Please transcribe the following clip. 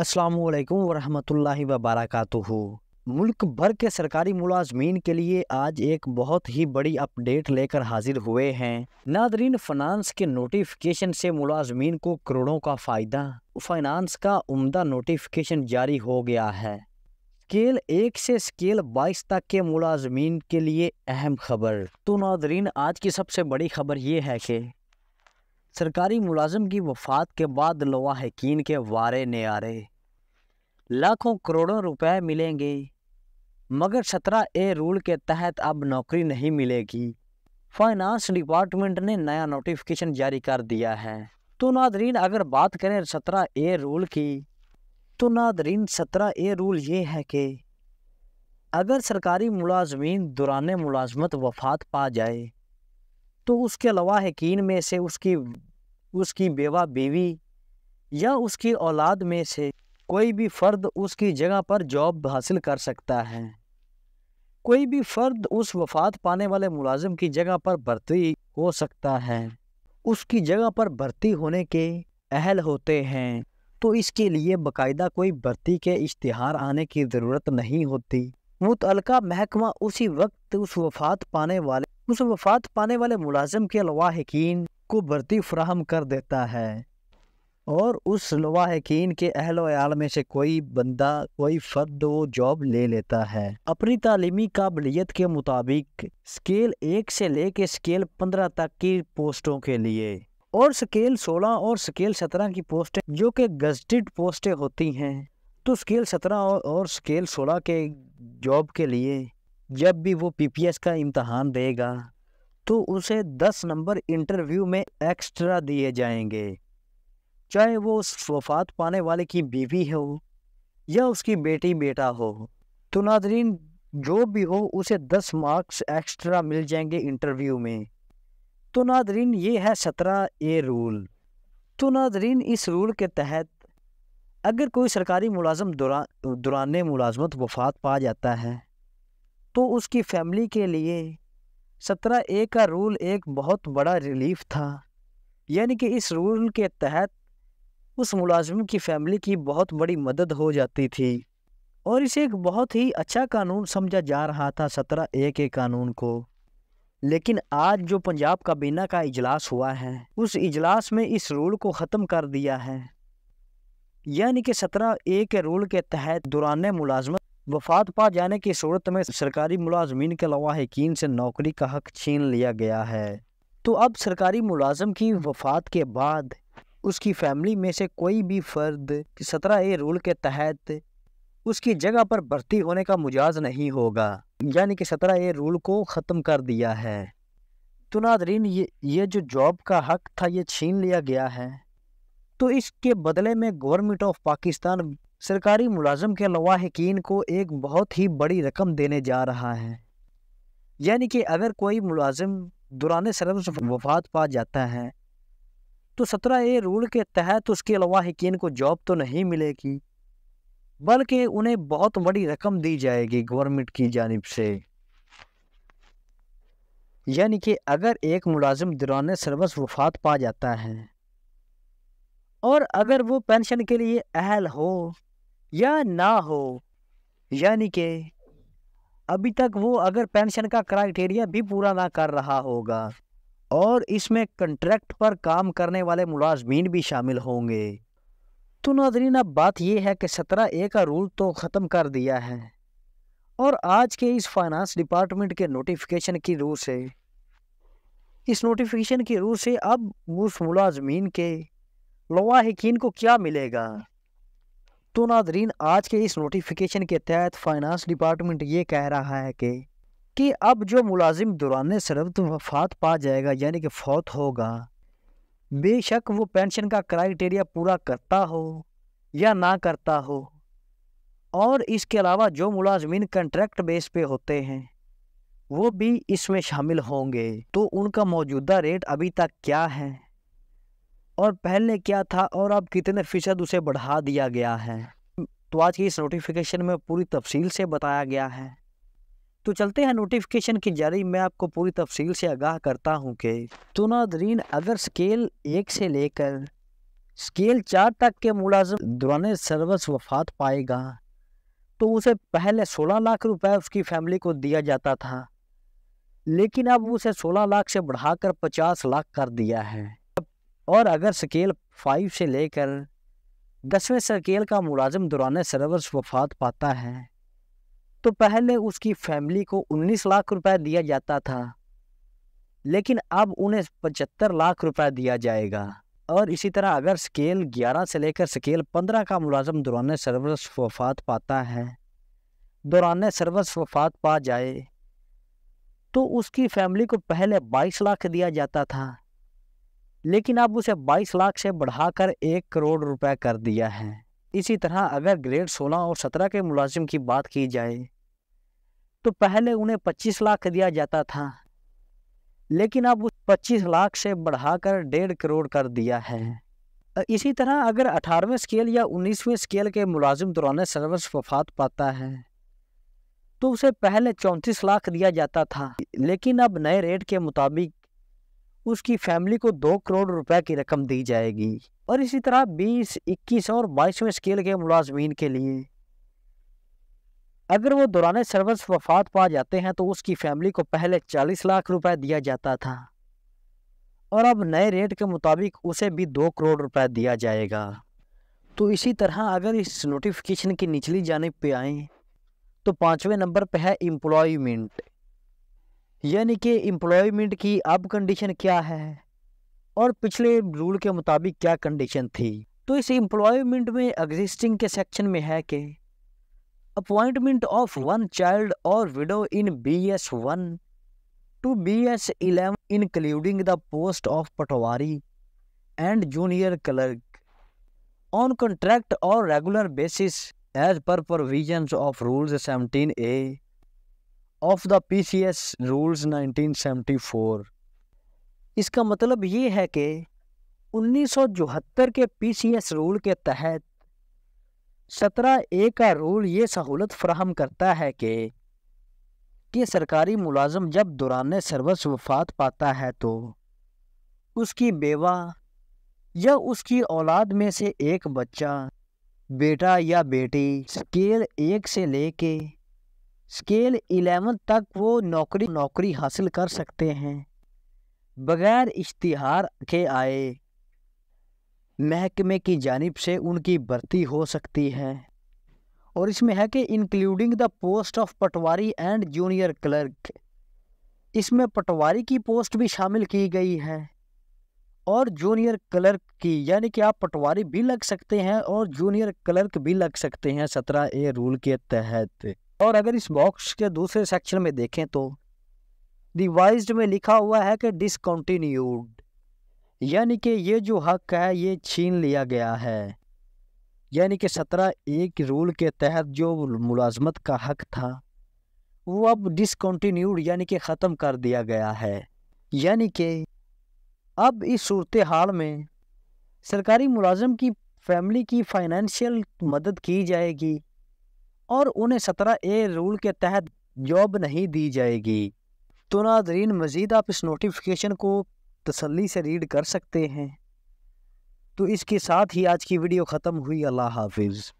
अस्सलामु अलैकुम वरहमतुल्लाहि वबरकातुहू। मुल्क भर के सरकारी मुलाजमीन के लिए आज एक बहुत ही बड़ी अपडेट लेकर हाजिर हुए हैं। नादरीन, फाइनेंस के नोटिफिकेशन से मुलाजमीन को करोड़ों का फ़ायदा। फाइनेंस का उम्दा नोटिफिकेशन जारी हो गया है। स्केल 1 से स्केल 22 तक के मुलाजमीन के लिए अहम खबर। तो नादरीन, आज की सबसे बड़ी खबर ये है कि सरकारी मुलाजम की वफात के बाद लवाहकीन के वारे न्यारे, लाखों करोड़ों रुपए मिलेंगे मगर 17A रूल के तहत अब नौकरी नहीं मिलेगी। फाइनेंस डिपार्टमेंट ने नया नोटिफिकेशन जारी कर दिया है। तो नादरीन, अगर बात करें 17A रूल की, तो नादरीन 17A रूल ये है कि अगर सरकारी मुलाजमीन दौरान मुलाजमत वफात पा जाए तो उसके लवाहकीन में से उसकी बेवा बीवी या उसकी औलाद में से कोई भी फ़र्द उसकी जगह पर जॉब हासिल कर सकता है। कोई भी फ़र्द उस वफात पाने वाले मुलाजिम की जगह पर भर्ती हो सकता है, उसकी जगह पर भर्ती होने के अहल होते हैं। तो इसके लिए बाकायदा कोई भर्ती के इश्तिहार आने की ज़रूरत नहीं होती। मुतअल्लिका महकमा उसी वक्त उस वफात पाने वाले मुलाजिम के लवाहकीन को भर्ती फराहम कर देता है और उस लवाहकीन के अहल व आयाल में से कोई बंदा, कोई फ़र्द वो जॉब ले लेता है अपनी तालीमी काबिलियत के मुताबिक स्केल 1 से लेके स्केल 15 तक की पोस्टों के लिए, और स्केल 16 और स्केल 17 की पोस्टें जो कि गजटेड पोस्टें होती हैं। तो स्केल 17 और स्केल 16 के जॉब के लिए जब भी वो PPS का इम्तहान देगा तो उसे 10 नंबर इंटरव्यू में एक्स्ट्रा दिए जाएंगे, चाहे वो उस वफात पाने वाले की बीवी हो या उसकी बेटी बेटा हो। तो नादरीन, जो भी हो उसे 10 मार्क्स एक्स्ट्रा मिल जाएंगे इंटरव्यू में। तो नादरीन, ये है 17A रूल। तो नादरीन, इस रूल के तहत अगर कोई सरकारी मुलाजम दौरान मुलाजमत वफात पा जाता है तो उसकी फैमिली के लिए 17A का रूल एक बहुत बड़ा रिलीफ था। यानी कि इस रूल के तहत उस मुलाजिम की फैमिली की बहुत बड़ी मदद हो जाती थी और इसे एक बहुत ही अच्छा कानून समझा जा रहा था, 17A के कानून को। लेकिन आज जो पंजाब काबीना का इजलास हुआ है, उस इजलास में इस रूल को ख़त्म कर दिया है। यानी कि 17A के रूल के तहत दौरान मुलाजमत वफात पा जाने की सूरत में सरकारी मुलाजमीन के लवाहकीन से नौकरी का हक छीन लिया गया है। तो अब सरकारी मुलाजम की वफात के बाद उसकी फैमिली में से कोई भी फ़र्द 17A रूल के तहत उसकी जगह पर भर्ती होने का मुजाज नहीं होगा। यानी कि 17A रूल को ख़त्म कर दिया है। तो नादरीन, ये जो जॉब का हक था ये छीन लिया गया है। तो इसके बदले में गवर्नमेंट ऑफ पाकिस्तान सरकारी मुलाजम के लवाहकीन को एक बहुत ही बड़ी रकम देने जा रहा है। यानी कि अगर कोई मुलाजिम दौरान सर्विस वफात पा जाता है तो 17A रूल के तहत उसके लवाहकीन को जॉब तो नहीं मिलेगी, बल्कि उन्हें बहुत बड़ी रकम दी जाएगी गवर्नमेंट की जानिब से। यानी कि अगर एक मुलाजिम दौरान सर्विस वफात पा जाता है और अगर वो पेंशन के लिए अहल हो या ना हो, यानी कि अभी तक वो अगर पेंशन का क्राइटेरिया भी पूरा ना कर रहा होगा, और इसमें कंट्रैक्ट पर काम करने वाले मुलाजमीन भी शामिल होंगे। तो नादरीन, अब बात यह है कि 17A का रूल तो ख़त्म कर दिया है और आज के इस फाइनेंस डिपार्टमेंट के नोटिफिकेशन की रूह से अब उस मुलाजमीन के लवाहकीन को क्या मिलेगा। तो नादरीन, आज के इस नोटिफिकेशन के तहत फाइनेंस डिपार्टमेंट ये कह रहा है कि अब जो मुलाजिम दौरान सर्विस वफात पा जाएगा, यानी कि फौत होगा, बेशक वो पेंशन का क्राइटेरिया पूरा करता हो या ना करता हो, और इसके अलावा जो मुलाजमीन कंट्रैक्ट बेस पे होते हैं वो भी इसमें शामिल होंगे। तो उनका मौजूदा रेट अभी तक क्या है और पहले क्या था और अब कितने फ़ीसद उसे बढ़ा दिया गया है, तो आज की इस नोटिफिकेशन में पूरी तफसील से बताया गया है। तो चलते हैं नोटिफिकेशन की जारी, मैं आपको पूरी तफसील से आगाह करता हूं कि तो नादरीन, अगर स्केल 1 से लेकर स्केल 4 तक के मुलाजिम दौरान सर्विस वफात पाएगा तो उसे पहले 16 लाख रुपए उसकी फैमिली को दिया जाता था, लेकिन अब उसे 16 लाख से बढ़ाकर 50 लाख कर दिया है। और अगर स्केल 5 से लेकर 10वें स्केल का मुलाजिम दौरान सर्विस वफात पाता है तो पहले उसकी फैमिली को 19 लाख रुपए दिया जाता था, लेकिन अब उन्हें 75 लाख रुपए दिया जाएगा। और इसी तरह अगर स्केल 11 से लेकर स्केल 15 का मुलाजम दौरान सर्विस वफात पाता है, दौरान सर्विस वफात पा जाए तो उसकी फैमिली को पहले 22 लाख दिया जाता था, लेकिन अब उसे 22 लाख से बढ़ाकर 1 करोड़ रुपए कर दिया है। इसी तरह अगर ग्रेड 16 और 17 के मुलाजिम की बात की जाए तो पहले उन्हें 25 लाख दिया जाता था, लेकिन अब उस 25 लाख से बढ़ाकर 1.5 करोड़ कर दिया है। इसी तरह अगर 18वें स्केल या 19वें स्केल के मुलाजिम दौरान सर्विस वफात पाता है तो उसे पहले 34 लाख दिया जाता था, लेकिन अब नए रेट के मुताबिक उसकी फैमिली को 2 करोड़ रुपए की रकम दी जाएगी। और इसी तरह 20, 21 और 22वें स्केल के मुलाजमीन के लिए अगर वो दौरान सर्विस वफात पा जाते हैं तो उसकी फैमिली को पहले 40 लाख रुपए दिया जाता था, और अब नए रेट के मुताबिक उसे भी 2 करोड़ रुपए दिया जाएगा। तो इसी तरह अगर इस नोटिफिकेशन की निचली जानिब पे आएँ तो 5वें नंबर पे है एम्प्लॉयमेंट, यानी कि एम्प्लॉयमेंट की अब कंडीशन क्या है और पिछले रूल के मुताबिक क्या कंडीशन थी। तो इस एम्प्लॉयमेंट में एग्जिस्टिंग के सेक्शन में है कि अपॉइंटमेंट ऑफ 1 चाइल्ड और widow in BS 1 to BS 11 including the post of patwari and junior clerk on contract और regular basis as per provision of rules 17A of the PCS rules 1974। इसका मतलब ये है कि 1974 के PCS रूल के तहत 17A का रूल ये सहूलत फराहम करता है कि सरकारी मुलाजम जब दौरान सर्विस वफात पाता है तो उसकी बेवा या उसकी औलाद में से एक बच्चा, बेटा या बेटी स्केल 1 से लेके स्केल 11 तक वो नौकरी हासिल कर सकते हैं बगैर इश्तिहार के आए। महकमे की जानिब से उनकी भर्ती हो सकती है। और इसमें है कि including the post of patwari and junior clerk, इसमें पटवारी की पोस्ट भी शामिल की गई है और जूनियर क्लर्क की, यानी कि आप पटवारी भी लग सकते हैं और जूनियर क्लर्क भी लग सकते हैं 17A रूल के तहत। और अगर इस बॉक्स के दूसरे सेक्शन में देखें तो रिवाइज्ड में लिखा हुआ है कि डिसकंटिन्यूड, यानी कि ये जो हक है ये छीन लिया गया है, यानी कि 17A रूल के तहत जो मुलाजमत का हक था वो अब डिसकंटिन्यूड यानी कि ख़त्म कर दिया गया है। यानी कि अब इस सूरत हाल में सरकारी मुलाजम की फैमिली की फाइनेंशियल मदद की जाएगी और उन्हें 17A रूल के तहत जॉब नहीं दी जाएगी। तो नाज़रीन, मज़ीद आप इस नोटिफिकेशन को तसल्ली से रीड कर सकते हैं। तो इसके साथ ही आज की वीडियो ख़त्म हुई। अल्लाह हाफिज़।